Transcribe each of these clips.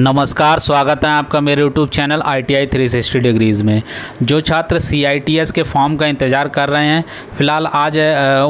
नमस्कार, स्वागत है आपका मेरे YouTube चैनल ITI 360 डिग्रीज़ में। जो छात्र CITS के फॉर्म का इंतज़ार कर रहे हैं, फ़िलहाल आज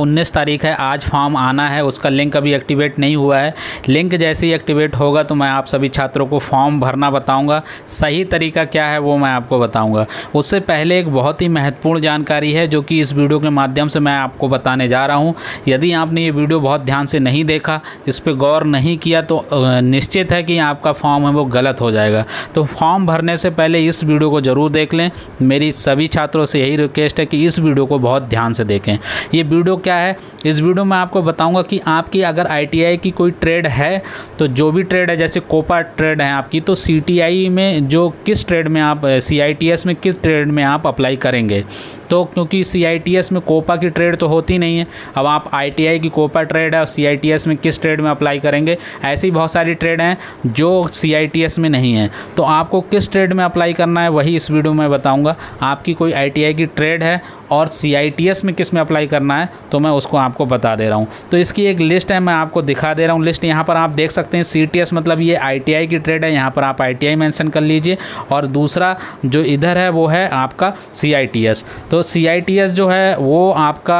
19 तारीख है, आज फॉर्म आना है, उसका लिंक अभी एक्टिवेट नहीं हुआ है। लिंक जैसे ही एक्टिवेट होगा तो मैं आप सभी छात्रों को फॉर्म भरना बताऊंगा, सही तरीका क्या है वो मैं आपको बताऊँगा। उससे पहले एक बहुत ही महत्वपूर्ण जानकारी है जो कि इस वीडियो के माध्यम से मैं आपको बताने जा रहा हूँ। यदि आपने ये वीडियो बहुत ध्यान से नहीं देखा, इस पर गौर नहीं किया, तो निश्चित है कि आपका फॉर्म वो गलत हो जाएगा। तो फॉर्म भरने से पहले इस वीडियो को ज़रूर देख लें। मेरी सभी छात्रों से यही रिक्वेस्ट है कि इस वीडियो को बहुत ध्यान से देखें। ये वीडियो क्या है? इस वीडियो में आपको बताऊंगा कि आपकी अगर ITI की कोई ट्रेड है, तो जो भी ट्रेड है, जैसे कोपा ट्रेड है आपकी, तो CTI में जो किस ट्रेड में आप CITS में किस ट्रेड में आप अप्लाई करेंगे। तो क्योंकि CITS में कोपा की ट्रेड तो होती नहीं है, अब आप ITI की कोपा ट्रेड है और CITS में किस ट्रेड में अप्लाई करेंगे। ऐसी बहुत सारी ट्रेड हैं जो CITS में नहीं है, तो आपको किस ट्रेड में अप्लाई करना है वही इस वीडियो में बताऊंगा। आपकी कोई ITI की ट्रेड है और CITS में किस में अप्लाई करना है, तो मैं उसको आपको बता दे रहा हूँ। तो इसकी एक लिस्ट है, मैं आपको दिखा दे रहा हूँ। लिस्ट यहाँ पर आप देख सकते हैं। CTS मतलब ये ITI की ट्रेड है, यहाँ पर आप ITI मेंशन कर लीजिए, और दूसरा जो इधर है वो है आपका CITS। तो CITS जो है वो आपका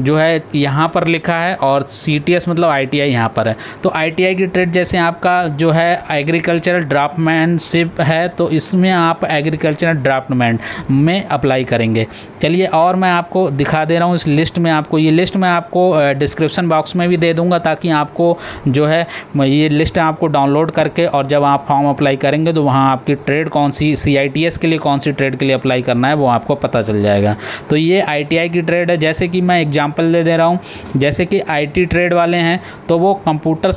जो है यहाँ पर लिखा है, और CTS मतलब ITI यहाँ पर है। तो ITI की ट्रेड जैसे आपका जो है एग्रीकल्चरल ड्राफ्टमैनशिप है, तो इसमें आप एग्रीकल्चरल ड्राफ्टमैन में अप्लाई करेंगे। चलिए, और मैं आपको दिखा दे रहा हूँ इस लिस्ट में। आपको ये लिस्ट मैं आपको डिस्क्रिप्शन बॉक्स में भी दे दूँगा, ताकि आपको जो है ये लिस्ट आपको डाउनलोड करके, और जब आप फॉर्म अप्लाई करेंगे तो वहाँ आपकी ट्रेड कौन सी, CITS के लिए कौन सी ट्रेड के लिए अप्लाई करना है, वो आपको पता चल जाएगा। तो ये ITI की ट्रेड है। जैसे कि मैं एग्जाम्पल दे रहा हूँ, जैसे कि IT ट्रेड वाले हैं तो वो computer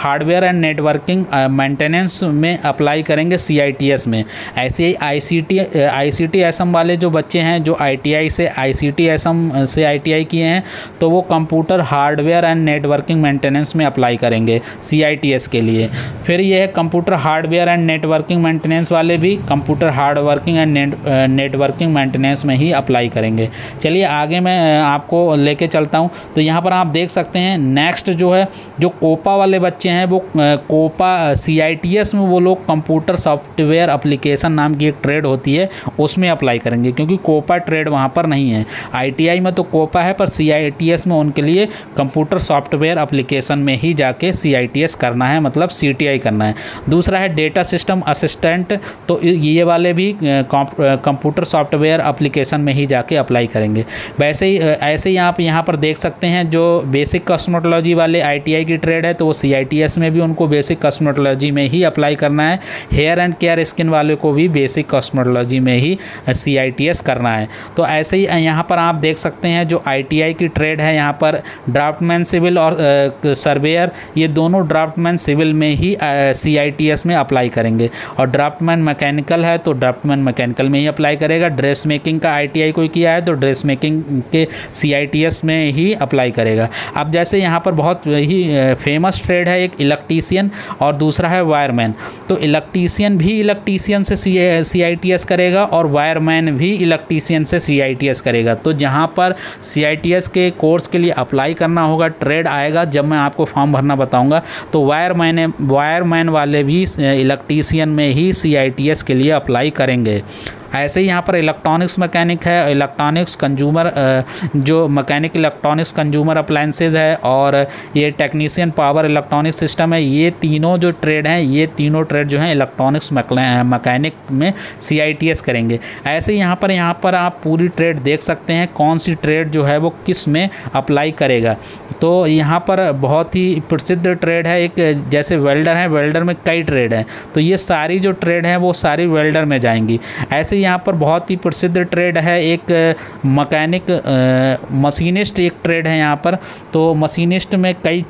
hardware and networking maintenance में अप्लाई करेंगे CITS में। ऐसे ही ICTSM वाले जो बच्चे हैं, जो ITI से ICTSM से ITI किए हैं, तो वो computer hardware and networking maintenance में अप्लाई करेंगे CITS के लिए। फिर ये है computer hardware and networking maintenance वाले भी computer hardworking and networking maintenance में ही अप्लाई करेंगे। चलिए आगे मैं आपको लेके चलता हूँ। तो यहाँ पर आप देख सकते हैं नेक्स्ट जो है, जो कोपा वाले बच्चे हैं, वो कोपा CITS में वो लोग कंप्यूटर सॉफ्टवेयर एप्लीकेशन नाम की एक ट्रेड होती है उसमें अप्लाई करेंगे, क्योंकि कोपा ट्रेड वहाँ पर नहीं है। ITI में तो कोपा है, पर CITS में उनके लिए कंप्यूटर सॉफ्टवेयर एप्लीकेशन में ही जाके CITS करना है, मतलब CTI करना है। दूसरा है डेटा सिस्टम असिस्टेंट, तो ये वाले भी कंप्यूटर सॉफ्टवेयर एप्लीकेशन में ही जाके अप्लाई करेंगे। वैसे ही ऐसे ही आप यहाँ पर देख सकते हैं, जो बेसिक कॉस्मेटोलॉजी वाले ITI की ट्रेड है, तो वो CITS में भी उनको बेसिक कॉस्मेटोलॉजी में ही अप्लाई करना है। हेयर एंड केयर स्किन वाले को भी बेसिक कॉस्मेटोलॉजी में ही CITS करना है। तो ऐसे ही यहाँ पर आप देख सकते हैं, जो ITI की ट्रेड है, यहाँ पर ड्राफ्टमैन सिविल और सर्वेयर, ये दोनों ड्राफ्टमैन सिविल में ही CITS में अप्लाई करेंगे। और ड्राफ्टमैन मैकेनिकल है तो ड्राफ्टमैन मैकेनिकल में ही अप्लाई करेगा। ड्रेस मेकिंग का ITI कोई किया है तो ड्रेस मेकिंग के CITS में ही अप्लाई करेगा। अब जैसे यहाँ पर बहुत ही फेमस ट्रेड है, एक इलेक्ट्रीशियन और दूसरा है वायरमैन। तो इलेक्ट्रीशियन भी इलेक्ट्रीशियन से CITS करेगा, और वायरमैन भी इलेक्ट्रीशियन से CITS करेगा। तो जहाँ पर CITS के कोर्स के लिए अप्लाई करना होगा, ट्रेड आएगा, जब मैं आपको फॉर्म भरना बताऊंगा, तो वायरमैन वाले भी इलेक्ट्रीशियन में ही CITS के लिए अप्लाई करेंगे। ऐसे ही यहाँ पर इलेक्ट्रॉनिक्स मैकेनिक है, इलेक्ट्रॉनिक्स कंज्यूमर जो मैकेनिक इलेक्ट्रॉनिक्स कंज्यूमर अप्लायंसेस है, और ये टेक्नीशियन पावर इलेक्ट्रॉनिक्स सिस्टम है। ये तीनों जो ट्रेड हैं, ये तीनों ट्रेड जो हैं इलेक्ट्रॉनिक्स मैकेनिक में CITS करेंगे। ऐसे ही यहाँ पर आप पूरी ट्रेड देख सकते हैं, कौन सी ट्रेड जो है वो किस में अप्लाई करेगा। तो यहाँ पर बहुत ही प्रसिद्ध ट्रेड है, एक जैसे वेल्डर है, वेल्डर में कई ट्रेड हैं, तो ये सारी जो ट्रेड है वो सारी वेल्डर में जाएंगी। ऐसे यहाँ पर बहुत ही प्रसिद्ध ट्रेड है, एक मैकेनिक मशीनिस्ट एक ट्रेड है यहाँ पर। तो मशीनिस्ट में कई,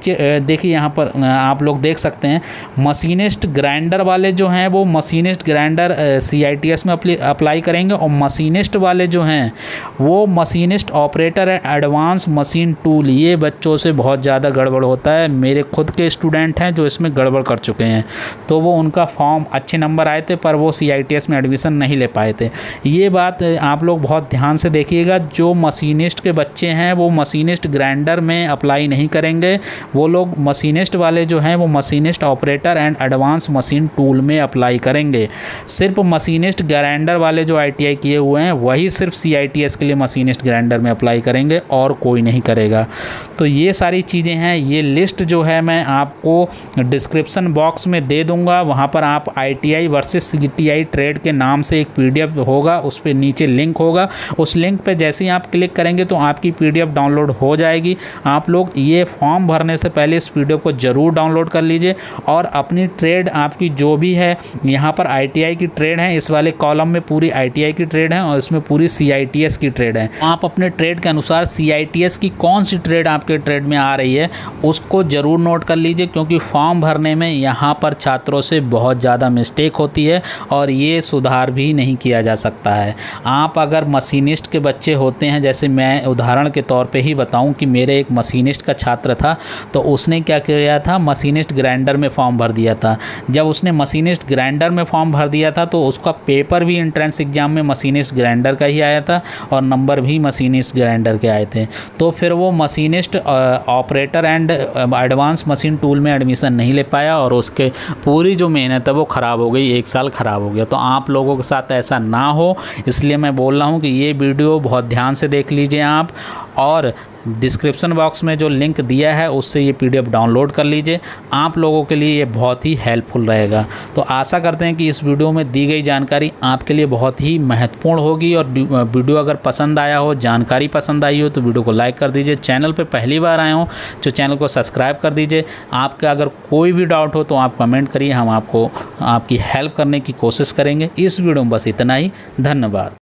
देखिए यहाँ पर आप लोग देख सकते हैं, मशीनिस्ट ग्राइंडर वाले जो हैं वो मशीनिस्ट ग्राइंडर CITS में अप्लाई करेंगे, और मशीनिस्ट वाले जो हैं वो machinist operator advance machine tool, ये बच्चों लोगों से बहुत ज़्यादा गड़बड़ होता है। मेरे खुद के स्टूडेंट हैं जो इसमें गड़बड़ कर चुके हैं, तो वो उनका फॉर्म अच्छे नंबर आए थे पर वो CITS में एडमिशन नहीं ले पाए थे। ये बात आप लोग बहुत ध्यान से देखिएगा। जो मशीनिस्ट के बच्चे हैं वो मशीनिस्ट ग्राइंडर में अप्लाई नहीं करेंगे, वो लोग मशीनिस्ट वाले जो हैं वो machinist operator and advance machine tool में अप्लाई करेंगे। सिर्फ मशीनिस्ट ग्राइंडर वाले जो ITI किए हुए हैं वही सिर्फ CITS के लिए मशीनिस्ट ग्राइंडर में अप्लाई करेंगे और कोई नहीं करेगा। तो ये सारी चीज़ें हैं। ये लिस्ट जो है मैं आपको डिस्क्रिप्शन बॉक्स में दे दूंगा, वहाँ पर आप ITI वर्सेस CTI ट्रेड के नाम से एक PDF होगा, उस पर नीचे लिंक होगा, उस लिंक पे जैसे ही आप क्लिक करेंगे तो आपकी PDF डाउनलोड हो जाएगी। आप लोग ये फॉर्म भरने से पहले इस PDF को ज़रूर डाउनलोड कर लीजिए और अपनी ट्रेड आपकी जो भी है, यहाँ पर ITI की ट्रेड है, इस वाले कॉलम में पूरी ITI की ट्रेड है और इसमें पूरी CITS की ट्रेड है। आप अपने ट्रेड के अनुसार CITS की कौन सी ट्रेड आपके ट्रेड में आ रही है उसको ज़रूर नोट कर लीजिए, क्योंकि फॉर्म भरने में यहाँ पर छात्रों से बहुत ज़्यादा मिस्टेक होती है और ये सुधार भी नहीं किया जा सकता है। आप अगर मशीनिस्ट के बच्चे होते हैं, जैसे मैं उदाहरण के तौर पे ही बताऊं कि मेरे एक मशीनिस्ट का छात्र था, तो उसने क्या किया था, मशीनिस्ट ग्राइंडर में फॉर्म भर दिया था। जब उसने मशीनिस्ट ग्राइंडर में फॉर्म भर दिया था तो उसका पेपर भी एंट्रेंस एग्ज़ाम में मशीनिस्ट ग्राइंडर का ही आया था और नंबर भी मशीनिस्ट ग्राइंडर के आए थे। तो फिर वो machinist operator and advance machine tool में एडमिशन नहीं ले पाया और उसके पूरी जो मेहनत है वो ख़राब हो गई, एक साल ख़राब हो गया। तो आप लोगों के साथ ऐसा ना हो, इसलिए मैं बोल रहा हूँ कि ये वीडियो बहुत ध्यान से देख लीजिए आप, और डिस्क्रिप्शन बॉक्स में जो लिंक दिया है उससे ये PDF डाउनलोड कर लीजिए। आप लोगों के लिए ये बहुत ही हेल्पफुल रहेगा। तो आशा करते हैं कि इस वीडियो में दी गई जानकारी आपके लिए बहुत ही महत्वपूर्ण होगी, और वीडियो अगर पसंद आया हो, जानकारी पसंद आई हो तो वीडियो को लाइक कर दीजिए। चैनल पर पहली बार आए हों तो चैनल को सब्सक्राइब कर दीजिए। आपका अगर कोई भी डाउट हो तो आप कमेंट करिए, हम आपको आपकी हेल्प करने की कोशिश करेंगे। इस वीडियो में बस इतना ही। धन्यवाद।